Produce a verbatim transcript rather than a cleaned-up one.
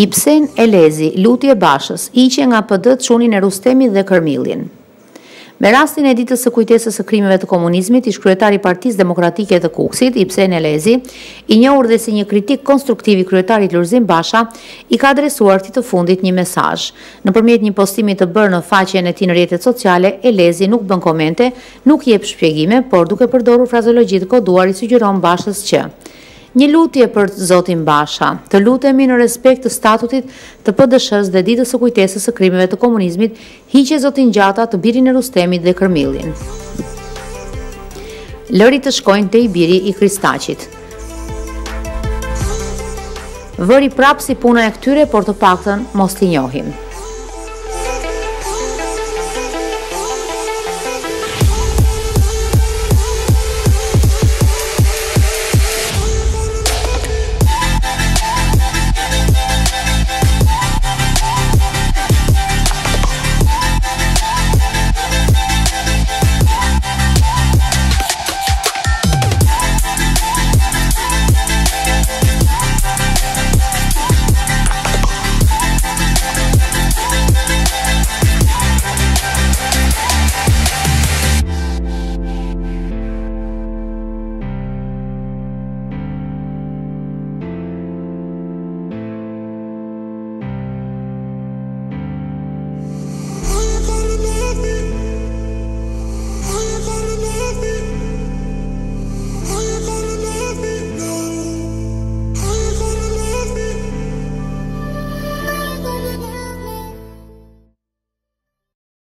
Ibsen Elezi, Lutje Bashës, iqe nga P D-t çunin e Rustemit dhe Kërmillin. Me rastin e ditës së kujtesës së krimeve të komunizmit, ish kryetari i Partisë Demokratike të Kukësit, Ibsen Elezi, i njohur dhe si një kritik konstruktiv i kryetarit Lulzim Basha, i ka adresuar këtij të fundit një mesazh. Nëpërmjet një postimi të bërë në faqen e tij në rrjetet sociale, Elezi nuk bën komente, nuk jep shpjegime, por duke përdorur frazologji të koduar i sugjeron Bashës që një lutje për Zotin Basha, të lutemi në respekt të statutit të P D S-s dhe ditës së kujtesës së krimeve të komunizmit, hiqe Zotin Gjata, të birin e Rustemit dhe Kërmillin. Lëri të shkojnë te i biri i Kristachit. Vëri prap si puna e këtyre, por të paktën mos t'i njohim.